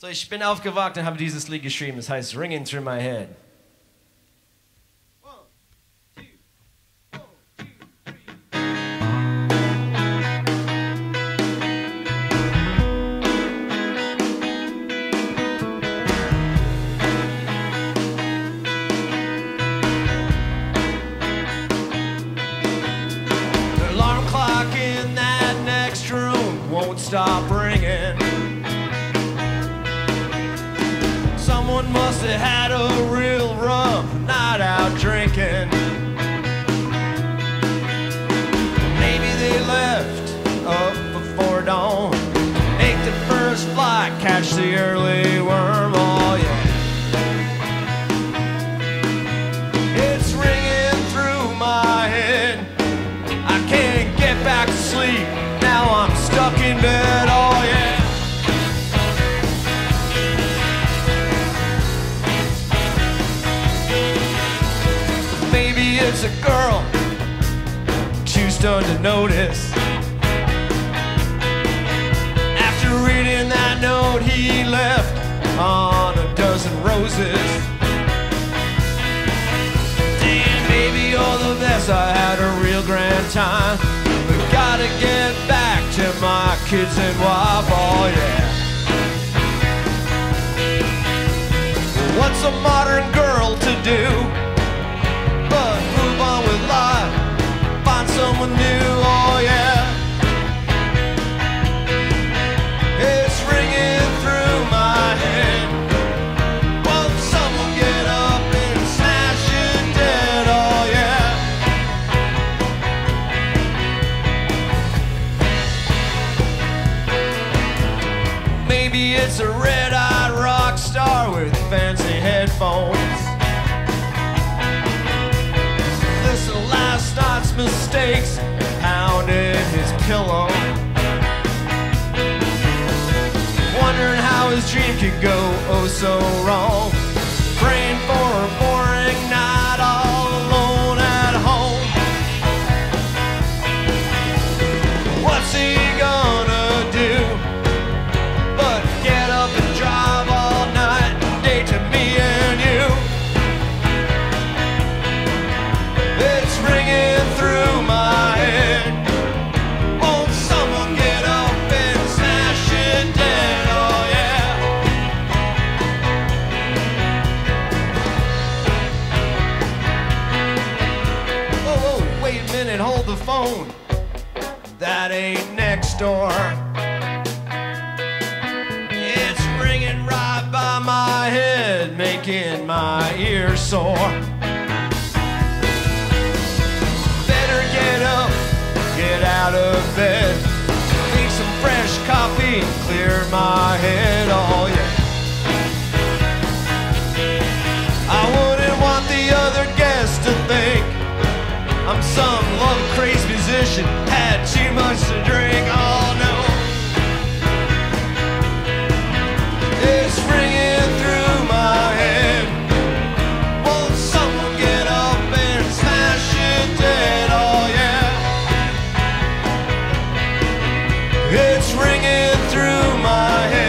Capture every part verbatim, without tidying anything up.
So, ich bin aufgewacht und habe dieses Lied geschrieben. Es heißt Ringing Through My Head. Stop ringing. Someone must have had a real rough night out drinking. Maybe they left up before dawn, make the first flight, catch the early worm. Oh yeah, it's ringing through my head. I can't get back to sleep. Now I'm stuck in bed, oh yeah. Maybe it's a girl, she's done to notice. After reading that note he left on a dozen roses. Damn, baby, all the best, I had a real grand time. Gotta get back to my kids and wife, oh yeah. What's a modern girl to do but move on with life, find someone new, oh yeah. It's ringing through my head. Won't someone get up and smash it dead, oh yeah. Maybe it's a red-eyed rock star with fancy headphones. Listen to last night's mistakes and pounding his pillow, wondering how his dream could go oh so wrong, praying for a boring night all alone at home. What's he gonna do? That ain't next door. It's ringing right by my head, making my ears sore. Better get up, get out of bed, make some fresh coffee, clear my head, oh yeah. I wouldn't want the other guests to think I'm some love-crazed musician, had too much to drink, oh no. It's ringing through my head. Won't someone get up and smash it dead, oh yeah. It's ringing through my head.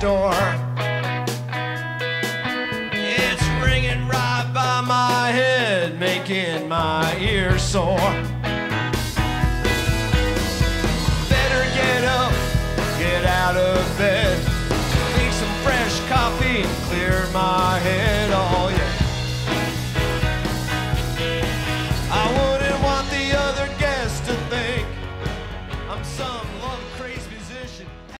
Door. It's ringing right by my head, making my ears sore. Better get up, get out of bed, make some fresh coffee, clear my